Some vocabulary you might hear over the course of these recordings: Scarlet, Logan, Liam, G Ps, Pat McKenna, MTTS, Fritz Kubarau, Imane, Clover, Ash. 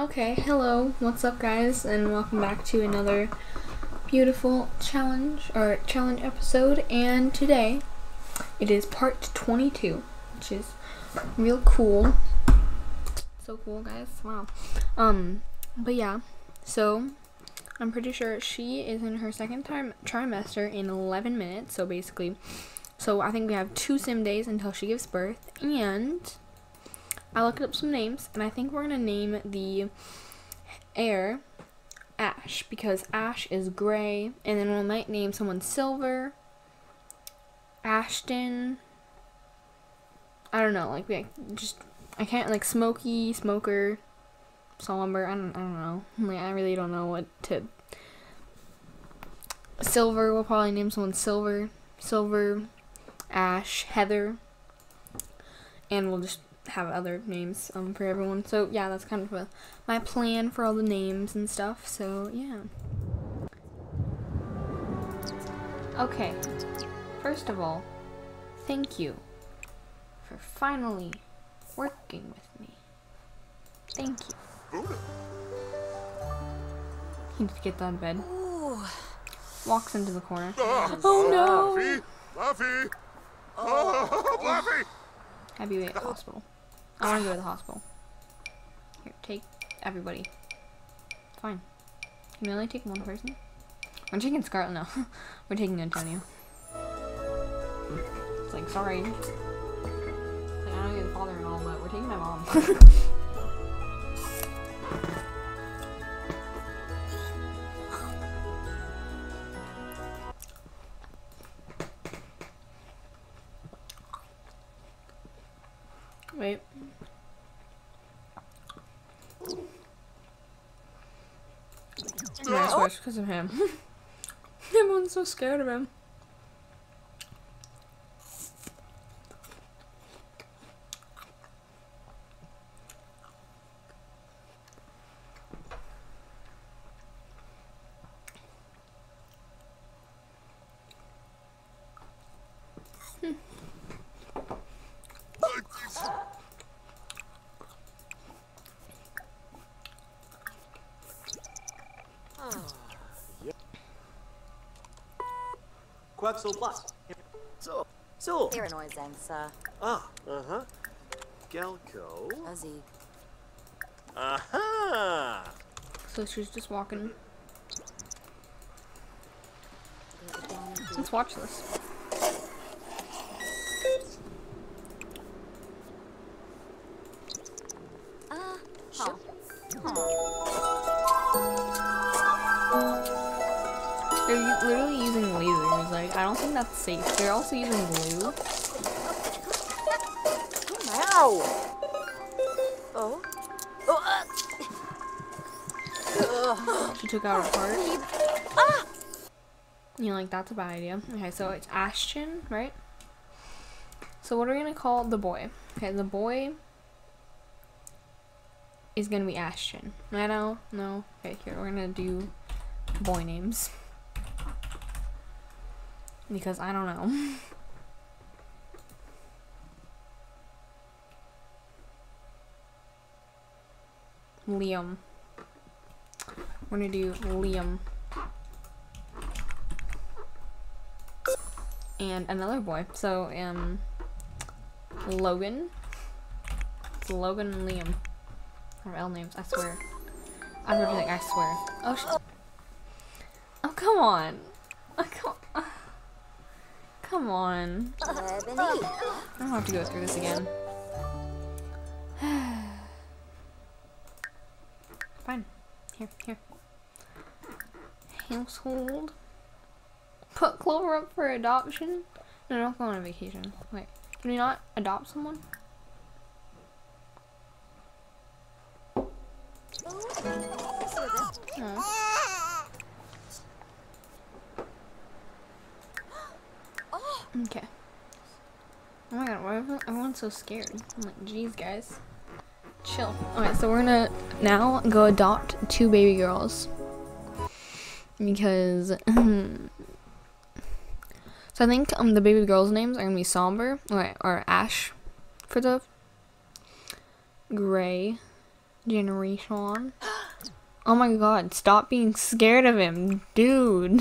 Okay, hello, what's up guys, and welcome back to another beautiful challenge episode. And today it is part 22, which is real cool. So cool, guys. Wow. But yeah, so I'm pretty sure she is in her second trimester in 11 minutes, so basically, so I think we have 2 sim days until she gives birth. And I looked up some names, and I think we're going to name the heir Ash, because Ash is gray, and then we might name someone Silver, Ashton, I don't know, like, just, I can't, like, Smoky, Smoker, Somber, I don't know, like, I really don't know what to, Silver, we'll probably name someone Silver, Ash, Heather, and we'll just have other names for everyone. So yeah, that's kind of my plan for all the names and stuff, so yeah. Okay, first of all, thank you for finally working with me. Thank you. He just gets out of bed, walks into the corner. Oh no! Fluffy! Oh, Fluffy! I'd be at the hospital. I want to go to the hospital. Here, take everybody. Fine. Can we only take one person? We're taking Scarlet now. We're taking Antonio. It's like, sorry. Like, I don't get the father and all, but we're taking my mom. Wait. I switched because of him. Everyone's so scared of him. So Irinoisensa. Gelco. Uzi. Aha. So she's just walking. Let's watch this. They're literally using lasers, like, I don't think that's safe. They're also using glue. Wow! Oh? Oh. She took out her heart. Ah! You know, like, that's a bad idea. Okay, so it's Ashton, right? So what are we gonna call the boy? Okay, the boy is gonna be Ashton. I don't know. Okay, here, we're gonna do boy names. Because I don't know. Liam. We're gonna do Liam. And another boy. So, Logan. It's Logan and Liam. Or L names, I swear. I was like, I swear. Oh, oh, come on. Oh, come on. Come on. I don't have to go through this again. Fine. Here. Household. Put Clover up for adoption? No, don't go on a vacation. Wait, can we not adopt someone? No. Okay. Oh my god, why is everyone so scared? I'm like, geez, guys. Chill. Alright, so we're gonna now go adopt 2 baby girls. Because, so I think the baby girls' names are gonna be Somber, or Ash for the Gray, generation on. Oh my god, stop being scared of him, dude.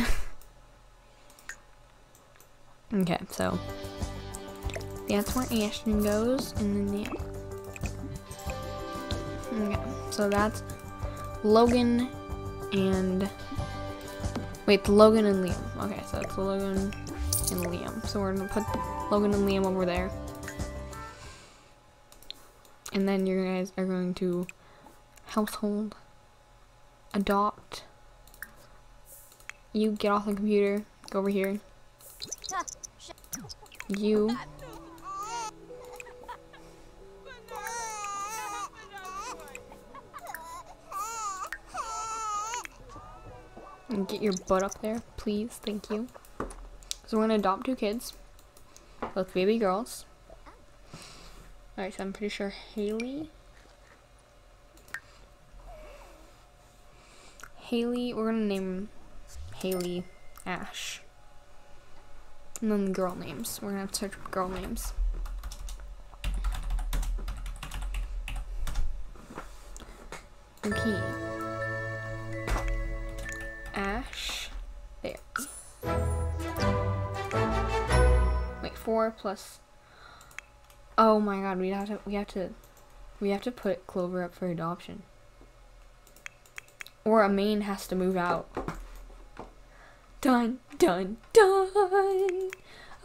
Okay, so that's where Ashton goes, and then okay, so that's Logan and Logan and Liam. Okay, so it's Logan and Liam. So we're gonna put Logan and Liam over there, and then you guys are going to household adopt. You get off the computer, go over here. You and get your butt up there, please, thank you. So we're gonna adopt two kids, both baby girls. Alright, so I'm pretty sure Haley, we're gonna name Haley Ash. And then girl names. We're gonna have to search for girl names. Okay. Ash. There. Wait, 4 plus. Oh my god, we have to put Clover up for adoption. Or Imane has to move out. Dun dun dun!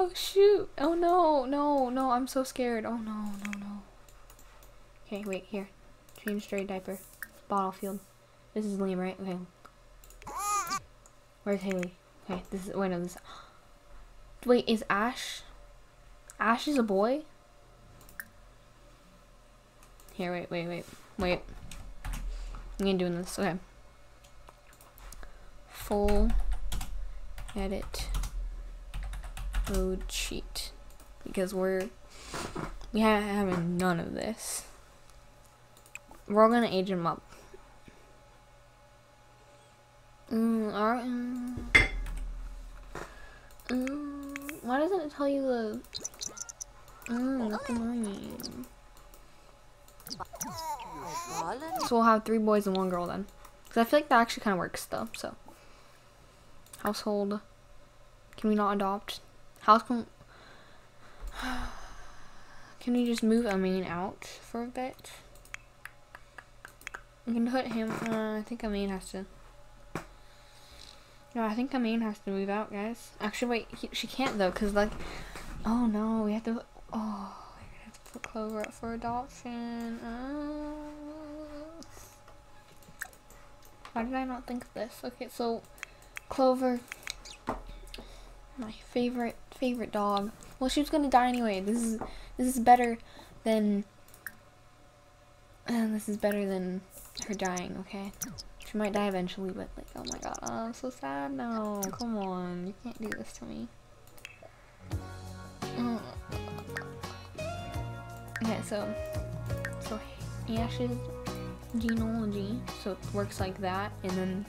Oh shoot! Oh no, no, no! I'm so scared! Oh no, no, no! Okay, wait here. Change stray diaper. Battlefield. This is Liam, right? Okay. Where's Haley? Okay, this is. Wait, no, this. Wait, is Ash? Ash is a boy. Here, wait, wait, wait, wait. I'm gonna do this. Okay. Full. Edit load sheet, because we having none of this. We're all gonna age him up. Why doesn't it tell you the? Nothing wrong. So we'll have 3 boys and 1 girl then, because I feel like that actually kind of works though. So. Household, can we not adopt? Can we just move Imane out for a bit? We can put him, I think Imane has to, no, I think Imane has to move out, guys. Actually, wait, she can't though, because like, oh no, we have to, oh, we're gonna have to put Clover up for adoption. Why did I not think of this? Okay, so, Clover, my favorite dog. Well, she was gonna die anyway. This is better than her dying. Okay, she might die eventually, but like, oh my god, oh, I'm so sad now. Come on, you can't do this to me. Okay, so Ash's genealogy, so it works like that, and then.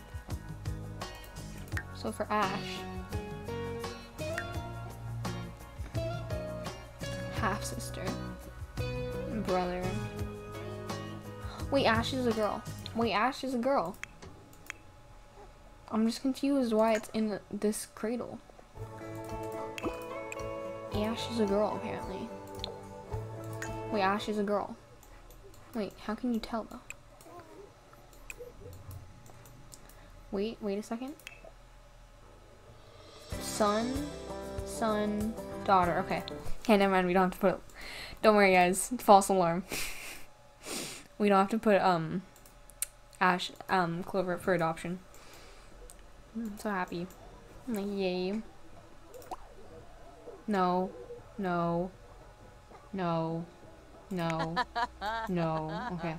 So for Ash, half sister, brother. Wait, Ash is a girl. Wait, Ash is a girl. I'm just confused why it's in this cradle. Ash is a girl, apparently. Wait, Ash is a girl. Wait, how can you tell though? Wait a second. Son, daughter. Okay. Okay, never mind. We don't have to put. Don't worry, guys. False alarm. We don't have to put Ash Clover for adoption. I'm so happy. I'm like, yay. No, no, no, no, no. Okay.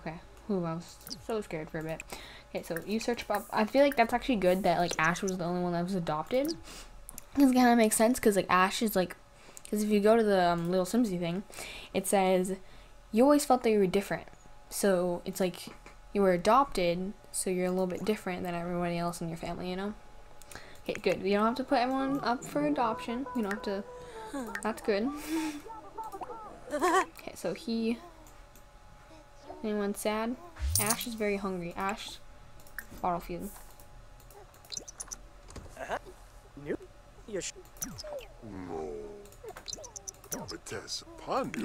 Ooh, I was so scared for a bit. Okay, so you search up. I feel like that's actually good that like Ash was the only one that was adopted. This kind of makes sense, because like Ash is like, because if you go to the Little Simsy thing, it says you always felt that you were different, so it's like you were adopted, so you're a little bit different than everybody else in your family, you know. Okay, good. You don't have to put everyone up for adoption. You don't have to. That's good. Okay, so he Anyone sad? Ash is very hungry. Ash, bottle feud.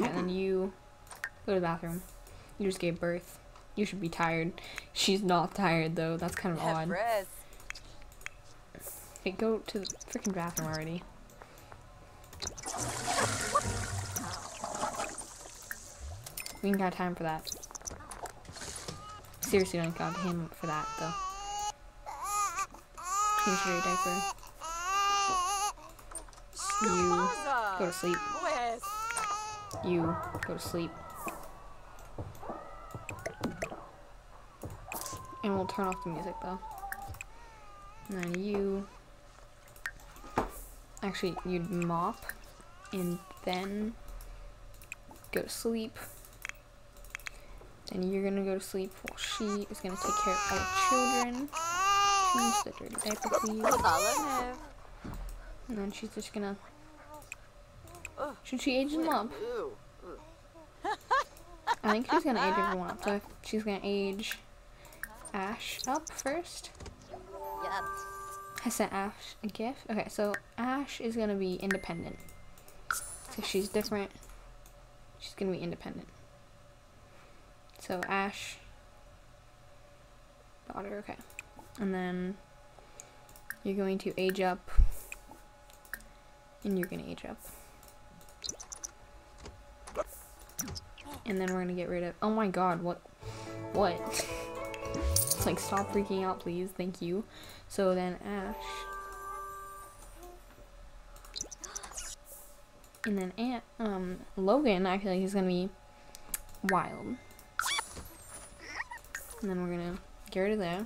And then you go to the bathroom. You just gave birth. You should be tired. She's not tired though. That's kind of odd. Hey, go to the freaking bathroom already. We ain't got time for that. Seriously, don't got him for that though. Change your diaper. You go to sleep. You go to sleep. And we'll turn off the music though. And then you actually you'd mop and then go to sleep. And you're gonna go to sleep while she is gonna take care of our children. Change the dirty diaper, please. And then she's just gonna. Should she age them up? I think she's gonna age everyone up. So she's gonna age Ash up first. Yep. I sent Ash a gift. Okay, so Ash is gonna be independent. So she's different. She's gonna be independent. So Ash, daughter, okay. And then you're going to age up, and you're gonna age up. And then we're gonna get rid of, oh my god, what? It's like, stop freaking out, please, thank you. So then Ash, and then Logan, I feel like he's gonna be wild. And then we're gonna get rid of that.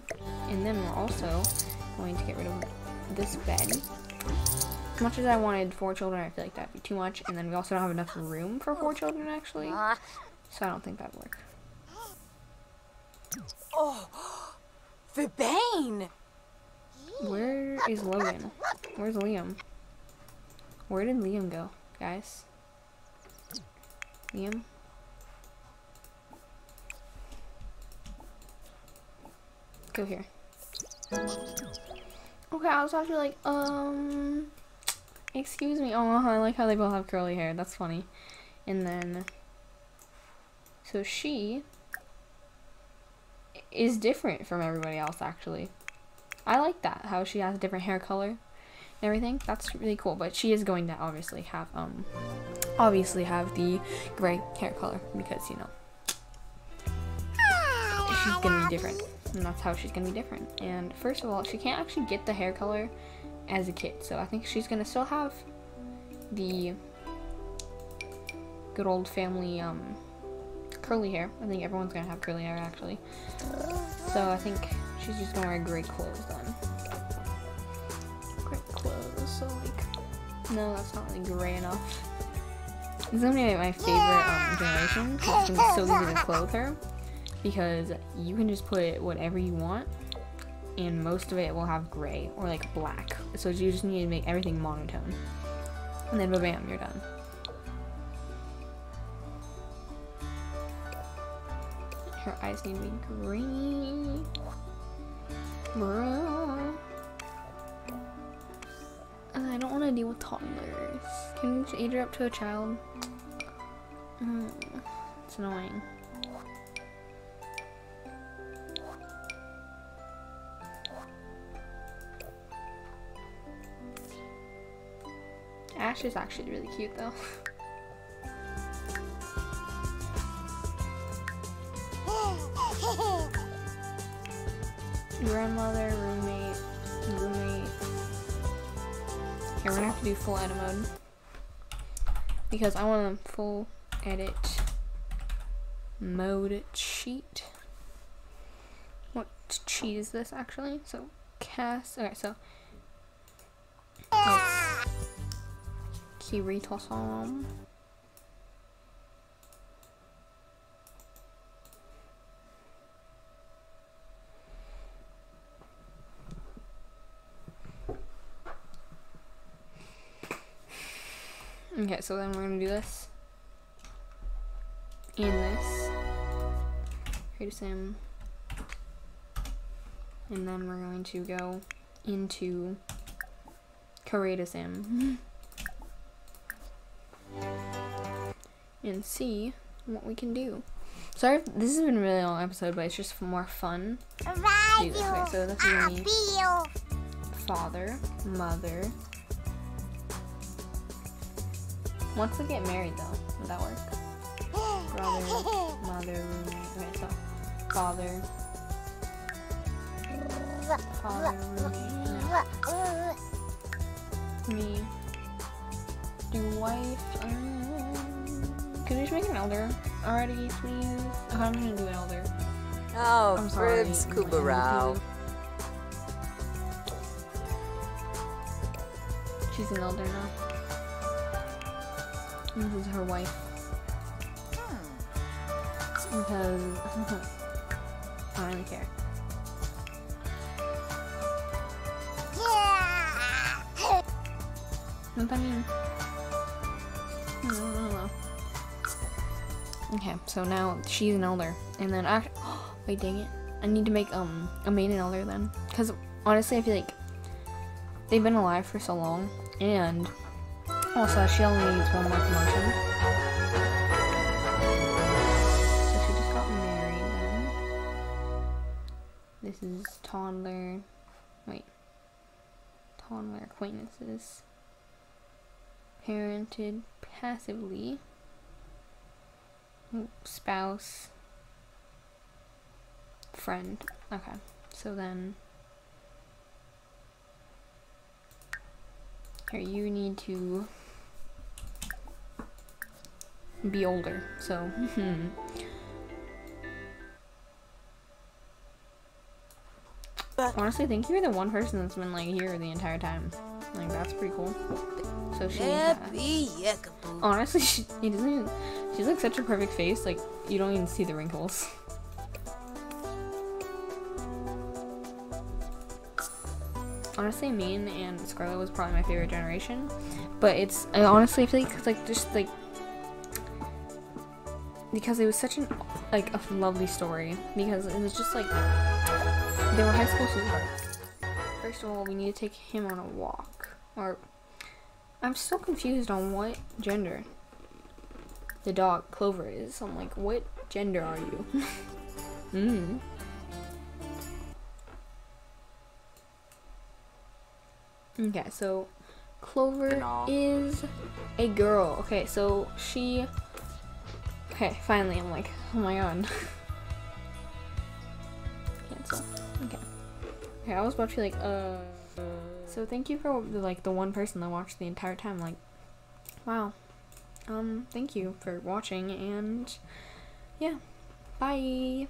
And then we're also going to get rid of this bed. As much as I wanted 4 children, I feel like that'd be too much. And then we also don't have enough room for 4 children, actually. So I don't think that'd work. Oh, the Bane! Where is Logan? Where's Liam? Where did Liam go, guys? Liam? Go here. Okay, I was actually like, excuse me. Oh, I like how they both have curly hair. That's funny. And then, so she is different from everybody else, actually. I like that, how she has a different hair color and everything. That's really cool. But she is going to obviously have the gray hair color because, you know, she's gonna be different. And that's how she's gonna be different. And first of all, she can't actually get the hair color as a kid, so I think she's gonna still have the good old family curly hair. I think everyone's gonna have curly hair, actually. So I think she's just gonna wear gray clothes then. Gray clothes, so like, no, that's not really gray enough. This is gonna be my favorite generation. It's gonna be so easy to clothe her, because you can just put whatever you want and most of it will have gray or like black. So you just need to make everything monotone. And then bam, you're done. Her eyes need to be green. Bruh. I don't want to deal with toddlers. Can you just age her up to a child? It's annoying. Ash is actually really cute though. Grandmother, roommate. Here, we're gonna have to do full edit mode because I want a full edit mode cheat. What cheat is this actually? So cast. Okay, so. Kirito song. Okay, so then we're gonna do this. And this. focus him. And then we're going to go into Karatasam and see what we can do. Sorry if this has been a really long episode, but it's just more fun to do this way. So that's what we need. Father, mother. Once we get married though, would that work? Brother, mother, roommate. Okay, so father. Father, roommate. No. Me. Do wife. Could we just make an elder already, please? Okay, I'm gonna do an elder. Oh, Fritz Kubarau. She's an elder now. This is her wife. Because I don't really care. Yeah. What does that mean? I don't know. Okay, so now she's an elder, and then wait, dang it! I need to make Imane an elder then, because honestly, I feel like they've been alive for so long, and also she only needs one more promotion. So she just got married then. This is toddler. Wait, toddler acquaintances. Parented passively. Spouse, friend. Okay, so then here you need to be older. So honestly, I think you're the one person that's been like here the entire time. Like that's pretty cool. So she honestly, she doesn't even. She's like such a perfect face, like you don't even see the wrinkles. Honestly, Imane and Scarlet was probably my favorite generation, but I honestly feel like just like because it was such a lovely story, because it was just like they were high school sweethearts. First of all, we need to take him on a walk. Or I'm still confused on what gender the dog Clover is. I'm like, what gender are you? Okay, so Clover is a girl. Okay, so she. Okay, finally, I'm like, oh my god. Cancel. Okay. Okay, I was about to be like, So thank you for like the one person that watched the entire time. Like, wow. Thank you for watching, and yeah, bye!